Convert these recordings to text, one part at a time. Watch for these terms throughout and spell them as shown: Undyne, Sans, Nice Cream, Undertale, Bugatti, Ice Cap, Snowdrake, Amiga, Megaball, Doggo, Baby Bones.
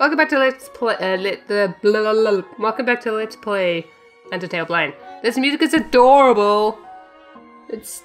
Welcome back to Let's Play. Welcome back to Let's Play Undertale Blind. This music is adorable. It's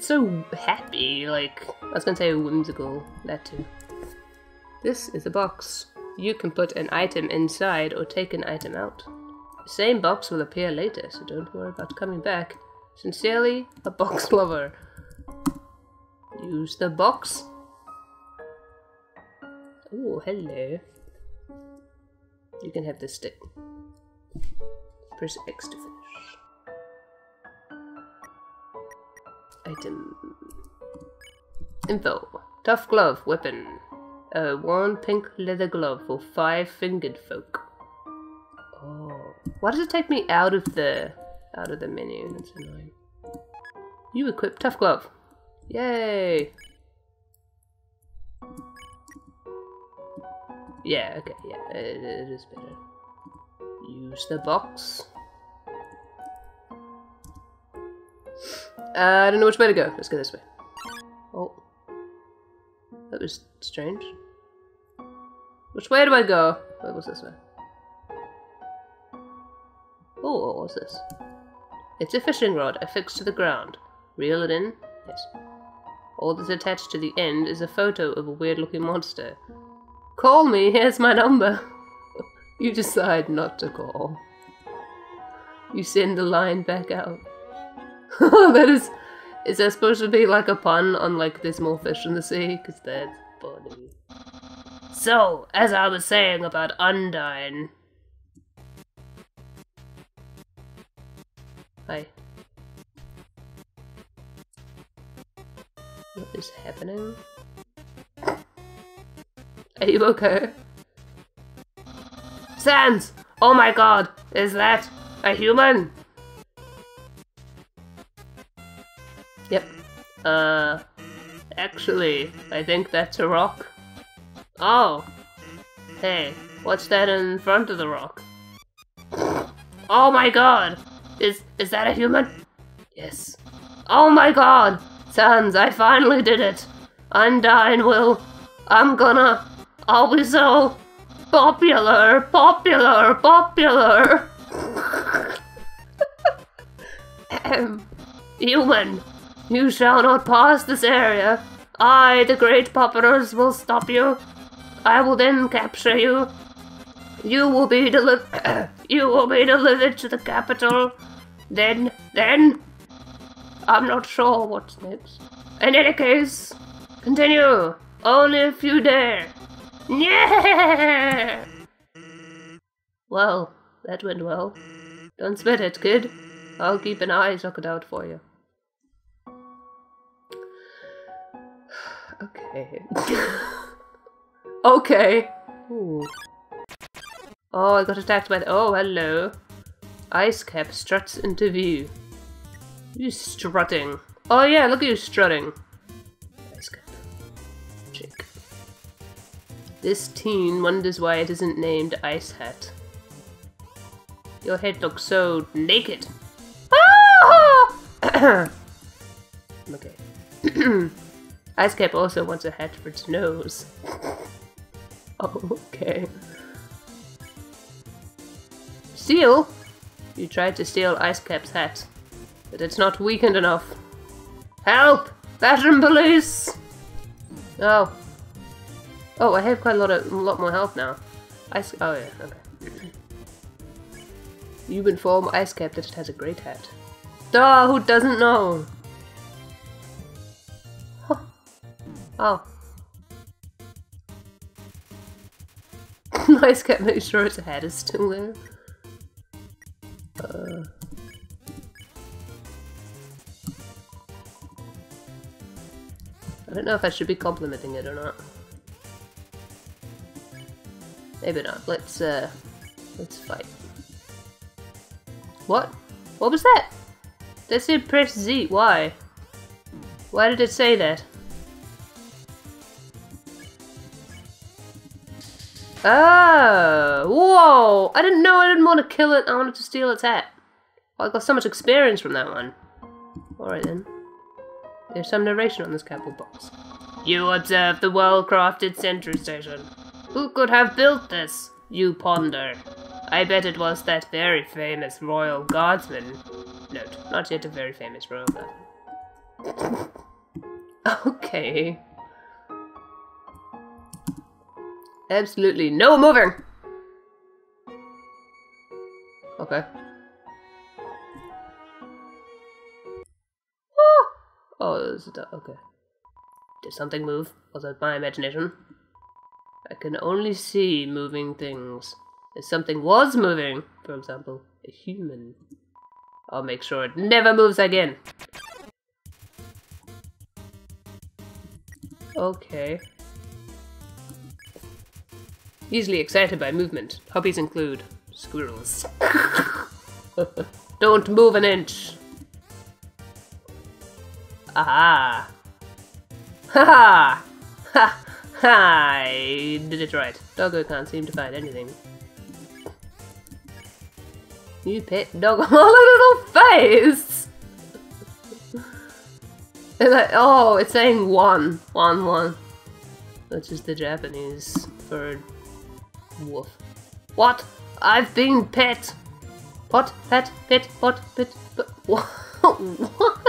so happy. Like I was gonna say whimsical. That too. This is a box. You can put an item inside or take an item out. The same box will appear later, so don't worry about coming back. Sincerely, a box lover. Use the box. Oh, hello. You can have this stick. Press X to finish. Item. Info. Tough glove, weapon. A worn pink leather glove for five-fingered folk. Oh. Why does it take me out of the menu? That's annoying. You equip tough glove. Yay! Yeah, okay, yeah, it is better. Use the box. I don't know which way to go. Let's go this way. Oh. That was strange. Which way do I go? Oh, what's this way? Oh, what's this? It's a fishing rod affixed to the ground. Reel it in. Yes. All that's attached to the end is a photo of a weird-looking monster. Call me, here's my number. You decide not to call. You send the line back out. That is that supposed to be like a pun on like there's more fish in the sea? Because that's funny. So, as I was saying about Undyne. Hi. What is happening? Are you okay? Sans! Oh my god! Is that a human? Yep. Actually, I think that's a rock. Oh! Hey, what's that in front of the rock? Oh my god! Is that a human? Yes. Oh my god! Sans, I finally did it! Undyne will... I'm gonna... I'll be so popular, popular, popular. Human, you shall not pass this area. I, the great populars, will stop you. I will then capture you. You will be delivered to the capital. Then, I'm not sure what's next. In any case, continue. Only if you dare. Yeah! Well, that went well. Don't spit it, kid. I'll keep an eye socket out for you. Okay. Okay. Ooh. Oh, I got attacked by the... Oh, hello. Ice Cap struts into view. You strutting. Oh yeah, look at you strutting. Ice Cap. Chick. This teen wonders why it isn't named Ice Hat. Your head looks so naked. Ah! Okay. Ice Cap also wants a hat for its nose. Okay. Steal? You tried to steal Ice Cap's hat, but it's not weakened enough. Help! Baton police! Oh. Oh, I have quite a lot more health now. Oh yeah, okay. You inform Ice Cap that it has a great hat. Duh, who doesn't know? Huh. Oh. Ice Cap makes sure its hat is still there. I don't know if I should be complimenting it or not. Maybe not. Let's fight. What? What was that? That said press Z. Why? Why did it say that? Oh! Whoa! I didn't know. I didn't want to kill it. I wanted to steal its hat. Well, I got so much experience from that one. Alright then. There's some narration on this cardboard box. You observe the well-crafted sentry station. Who could have built this, you ponder? I bet it was that very famous royal guardsman. Note, not yet a very famous royal guardsman. Okay. Absolutely no moving! Okay. Ah! Oh, there's a dog. Okay. Did something move? Was that my imagination? I can only see moving things. If something was moving, for example, a human, I'll make sure it never moves again. Okay. Easily excited by movement. Hobbies include squirrels. Don't move an inch. Aha! Ha ha! Ha! I did it right. Doggo can't seem to find anything. You pet Doggo. Oh, little face! It's like, oh, it's saying one. One, one. Which is the Japanese for wolf. What? I've been pet! Pot, pet, pet, pot, pet, pet. What? What?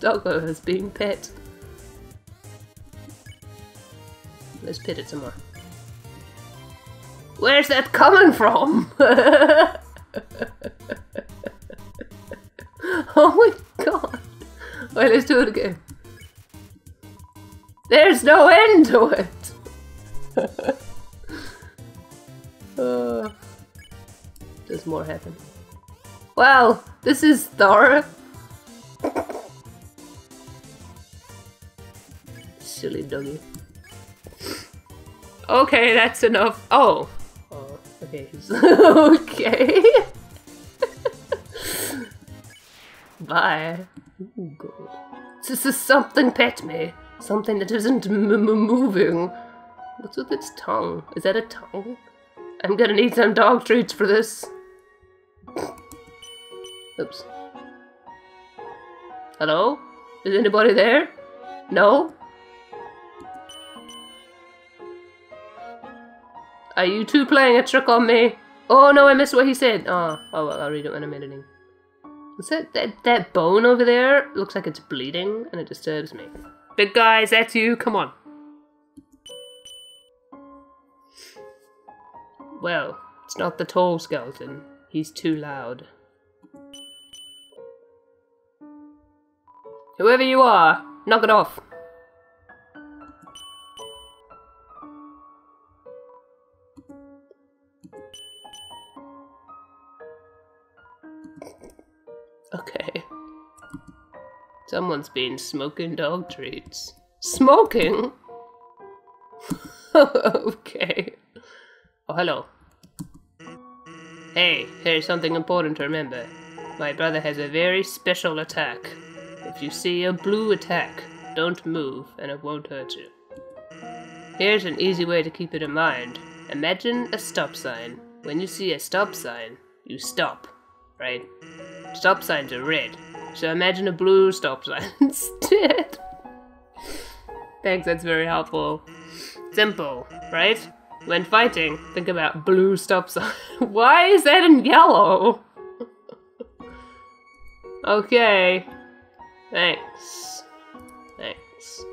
Doggo has been pet. Let's pit it some more. Where's that coming from? Oh my god. Wait, let's do it again. There's no end to it! There's more happen. Wow, this is thorough. Silly doggy. Okay, that's enough. Oh. Oh, okay. Okay. Bye. Oh god. This is something pet me. Something that isn't moving. What's with its tongue? Is that a tongue? I'm gonna need some dog treats for this. Oops. Hello? Is anybody there? No? Are you two playing a trick on me? Oh no, I missed what he said. Oh well, I'll read it when I'm editing. Is that bone over there? Looks like it's bleeding and it disturbs me. Big guys, that's you, come on. Well, it's not the tall skeleton. He's too loud. Whoever you are, knock it off. Okay. Someone's been smoking dog treats. Smoking? Okay. Oh, hello. Hey, here's something important to remember. My brother has a very special attack. If you see a blue attack, don't move and it won't hurt you. Here's an easy way to keep it in mind. Imagine a stop sign. When you see a stop sign, you stop, right? Stop signs are red, so imagine a blue stop sign instead. Thanks, that's very helpful. Simple, right? When fighting, think about blue stop sign. Why is that in yellow? Okay. Thanks. Thanks.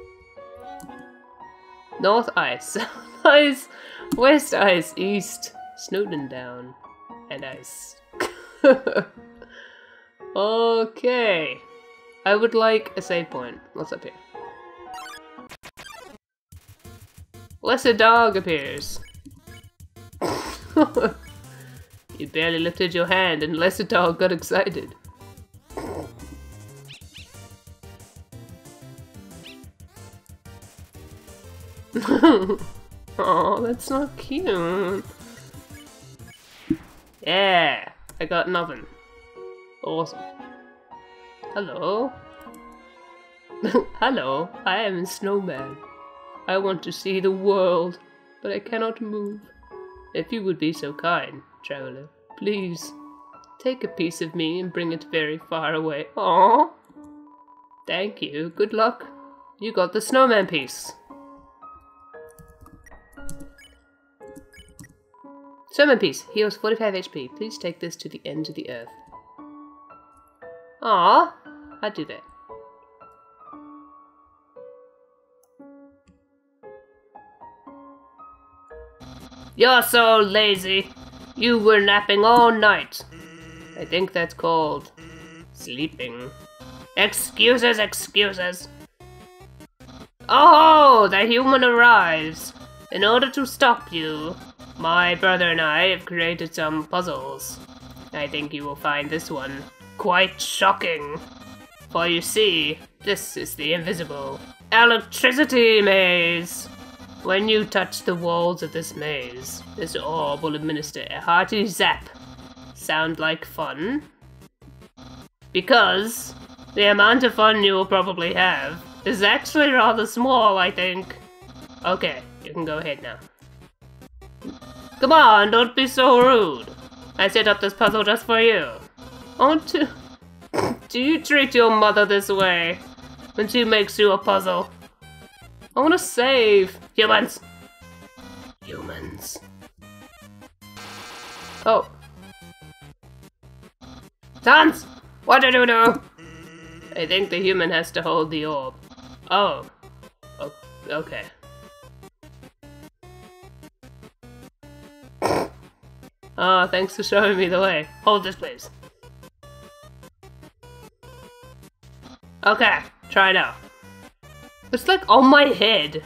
North ice, south ice, west ice, east, Snowden down, and ice. Okay, I would like a save point. What's up here? Lesser dog appears. You barely lifted your hand and lesser dog got excited. Oh, that's not cute. Yeah, I got nothing. Awesome. Hello. Hello, I am a snowman. I want to see the world, but I cannot move. If you would be so kind, traveler, please take a piece of me and bring it very far away. Aww. Thank you. Good luck. You got the snowman piece. Sermon piece. Heals 45 HP. Please take this to the end of the earth. Aww. I'd do that. You're so lazy. You were napping all night. I think that's called sleeping. Excuses, excuses. Oh, the human arrives. In order to stop you, my brother and I have created some puzzles. I think you will find this one quite shocking. For you see, this is the invisible electricity maze. When you touch the walls of this maze, this orb will administer a hearty zap. Sound like fun? Because the amount of fun you will probably have is actually rather small, I think. Okay, you can go ahead now. Come on, don't be so rude. I set up this puzzle just for you. Do you treat your mother this way when she makes you a puzzle? I want to save humans. Humans. Oh. Sans! What did you do? I think the human has to hold the orb. Oh. Okay. Oh, thanks for showing me the way. Hold this, please. Okay, try now. It's like on my head.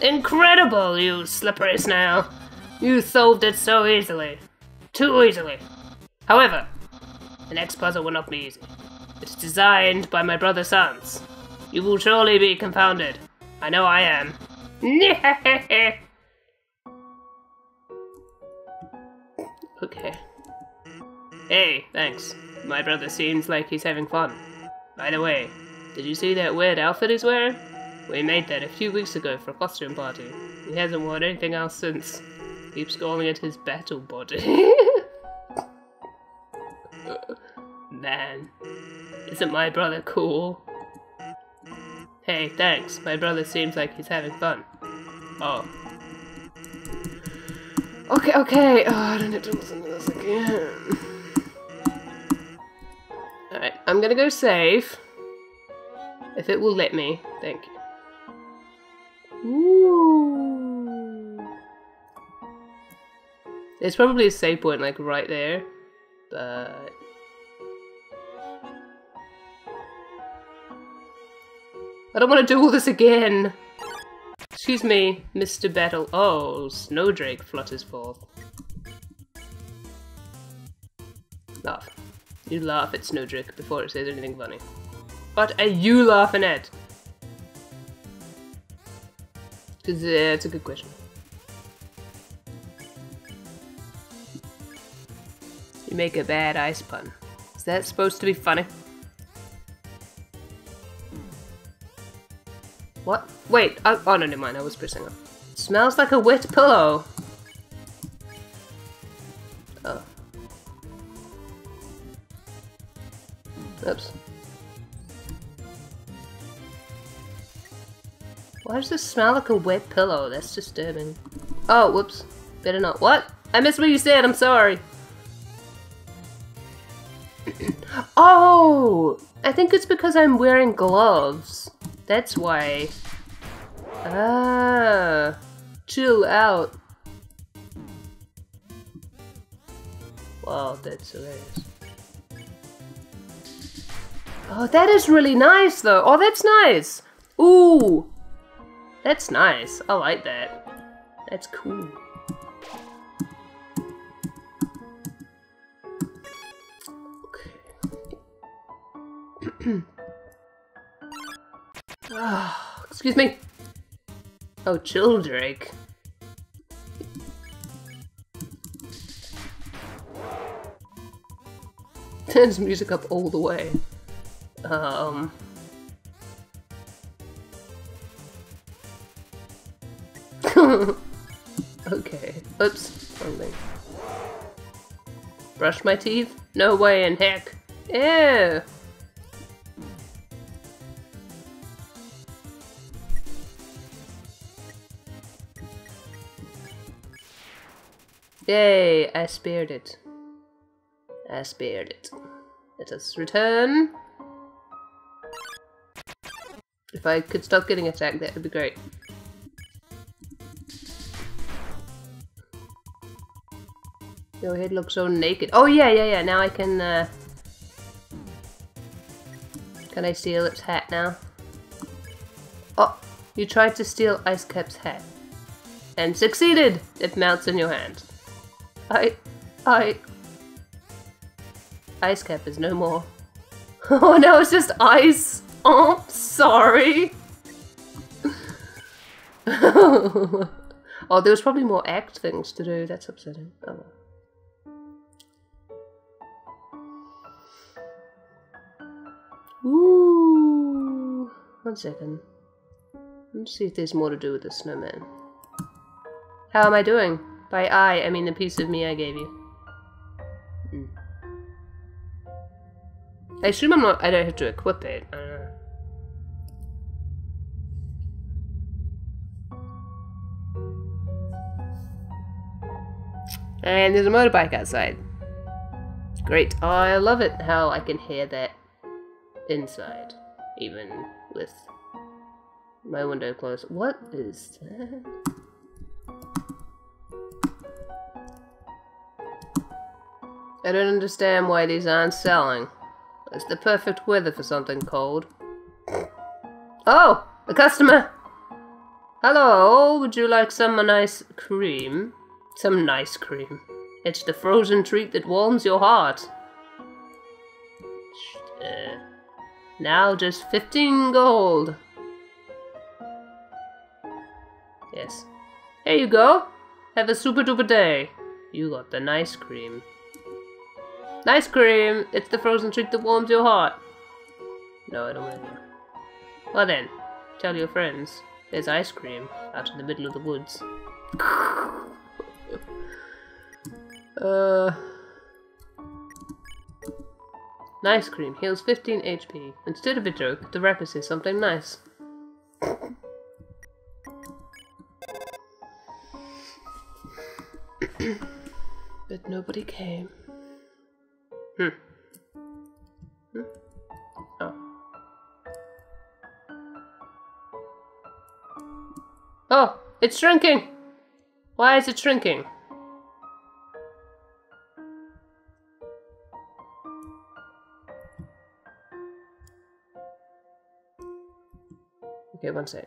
Incredible, you slippery snail. You solved it so easily. Too easily. However, the next puzzle will not be easy. It's designed by my brother Sans. You will surely be confounded. I know I am. Okay. Hey, thanks. My brother seems like he's having fun. By the way, did you see that weird outfit he's wearing? We made that a few weeks ago for a costume party. He hasn't worn anything else since. Keeps calling it his battle body. Man, isn't my brother cool? Hey, thanks. My brother seems like he's having fun. Oh. Okay. Oh, I don't have to listen to this again. Alright, I'm gonna go save. If it will let me. Thank you. Ooh. There's probably a save point like right there. But I don't want to do all this again. Excuse me, Mr. Battle. Oh, Snowdrake flutters forth. Laugh. You laugh at Snowdrake before it says anything funny. What are you laughing at? Because it's a good question. You make a bad ice pun. Is that supposed to be funny? What? Wait, oh no, never mind, I was pressing up. Smells like a wet pillow. Oh. Oops. Why does this smell like a wet pillow? That's disturbing. Oh, whoops. Better not. What? I missed what you said. I'm sorry. Oh! I think it's because I'm wearing gloves. That's why. Ah. Chill out. Wow, that's hilarious. Oh, that is really nice, though. Oh, that's nice. Ooh. That's nice. I like that. That's cool. Okay. Oh, excuse me. Oh, Childrake. Turns music up all the way. Okay. Oops. Only. Brush my teeth? No way in heck. Ew. Yay, I spared it. I spared it. Let us return. If I could stop getting attacked, that would be great. Your head looks so naked. Oh yeah, yeah, yeah, now I can I steal its hat now? Oh, you tried to steal Ice Cap's hat. And succeeded! It melts in your hand. Ice Cap is no more. Oh no, it's just ice! Oh, sorry! Oh, there was probably more act things to do, that's upsetting. Oh. Ooh, 1 second. Let's see if there's more to do with the snowman. How am I doing? By I mean the piece of me I gave you. Mm. I assume I don't have to equip it. I don't know. And there's a motorbike outside. Great. Oh, I love it how I can hear that inside, even with my window closed. What is that? I don't understand why these aren't selling. It's the perfect weather for something cold. Oh! A customer! Hello! Would you like some nice cream? Some nice cream. It's the frozen treat that warms your heart. Now just 15 gold. Yes. Here you go. Have a super duper day. You got the nice cream. Nice cream! It's the frozen treat that warms your heart. No, I don't want to hear. Well then, tell your friends. There's ice cream out in the middle of the woods. Nice cream heals 15 HP. Instead of a joke, the rapper says something nice. But nobody came. Oh. Oh, it's shrinking! Why is it shrinking? Okay, 1 sec.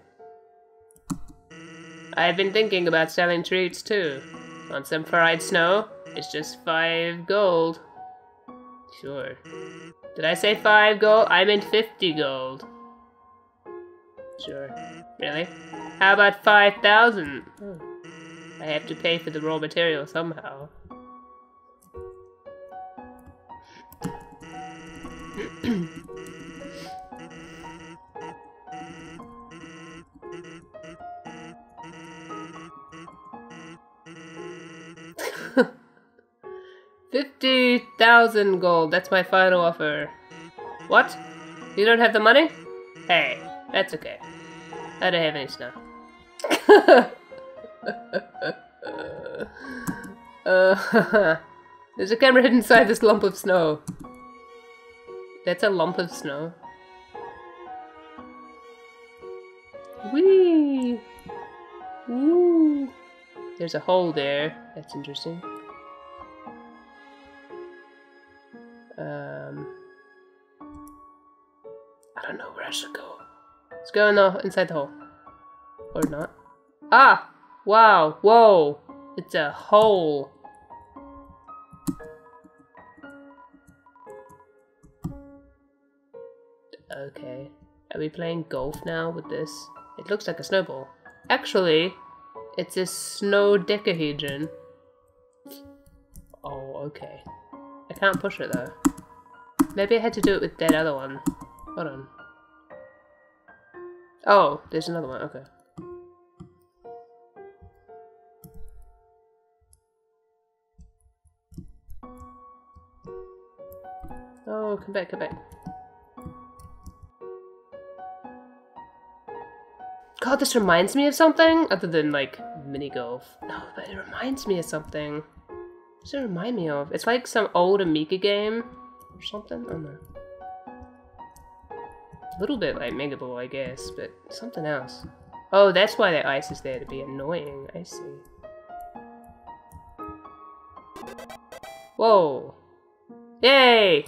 I've been thinking about selling treats too. Want some fried snow? It's just 5 gold. Sure. Did I say 5 gold? I meant 50 gold. Sure. Really? How about 5,000? Oh. I have to pay for the raw material somehow. $50,000 gold, that's my final offer. What? You don't have the money? Hey, that's okay. I don't have any snow. There's a camera hidden inside this lump of snow. That's a lump of snow. Whee! Ooh. There's a hole there. That's interesting. I don't know where I should go. Let's go inside the hole. Or not. Ah! Wow! Whoa! It's a hole! Okay. Are we playing golf now with this? It looks like a snowball. Actually, it's a snow decahedron. Oh, okay. I can't push it though. Maybe I had to do it with that other one. Hold on. Oh, there's another one, okay. Oh, come back, come back. God, this reminds me of something? Other than, like, mini golf. No, but it reminds me of something. What does it remind me of? It's like some old Amiga game or something? I don't know. A little bit like Megaball, I guess, but something else. Oh, that's why that ice is there, to be annoying. I see. Whoa. Yay!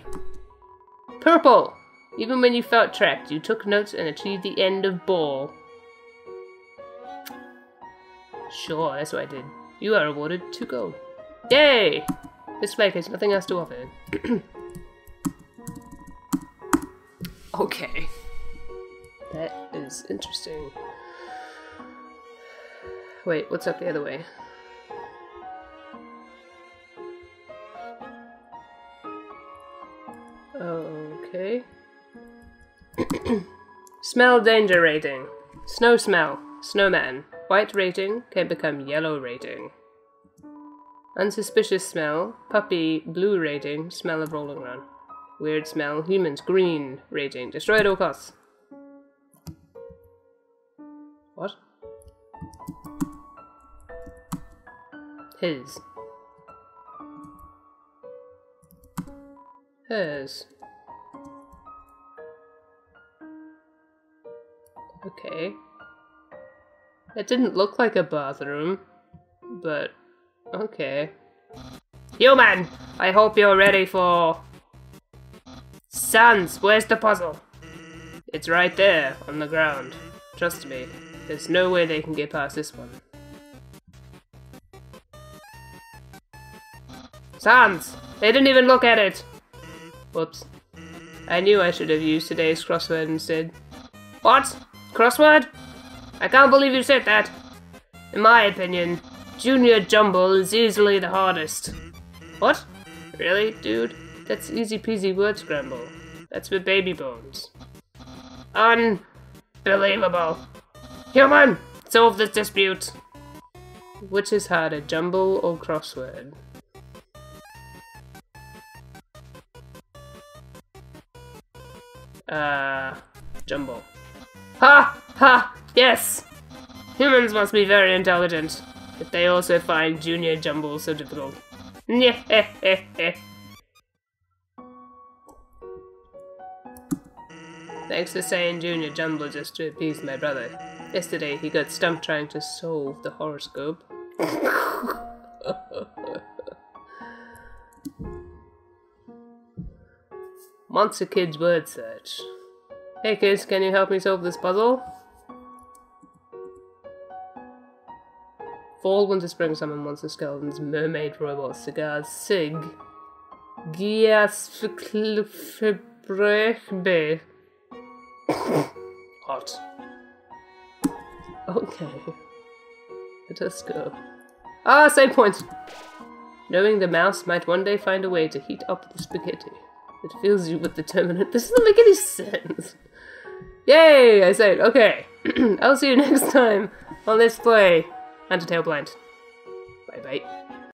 Purple! Even when you felt trapped, you took notes and achieved the end of ball. Sure, that's what I did. You are awarded 2 gold. Yay! This lake has nothing else to offer. Okay. That is interesting. Wait, what's up the other way? Okay. Smell danger rating. Snow smell. Snowman. White rating can become yellow rating. Unsuspicious smell. Puppy. Blue rating. Smell of rolling around. Weird smell. Humans. Green rating. Destroy at all costs. What? His. Hers. Okay. That didn't look like a bathroom, but okay. Human! I hope you're ready for... Sans, where's the puzzle? It's right there, on the ground. Trust me, there's no way they can get past this one. Sans! They didn't even look at it! Whoops. I knew I should have used today's crossword instead. What? Crossword? I can't believe you said that. In my opinion, Junior Jumble is easily the hardest. What? Really, dude? That's easy peasy word scramble. That's for baby bones. Unbelievable. Human! Solve this dispute. Which is harder, jumble or crossword? Jumble. Ha! Ha! Yes! Humans must be very intelligent, but they also find Junior Jumble so difficult. Thanks for saying Junior Jumble just to appease my brother. Yesterday he got stumped trying to solve the horoscope. Monster Kids Word Search. Hey kids, can you help me solve this puzzle? Fall, winter, spring, summer, monster skeletons, mermaid, robots, cigars, sig. Giasfbrechbe. Hot. Okay. Let us go. Ah, save point! Knowing the mouse might one day find a way to heat up the spaghetti. It fills you with determinant. This doesn't make any sense. Yay! I said, okay. I'll see you next time on Let's Play Undertale Blind. Bye bye.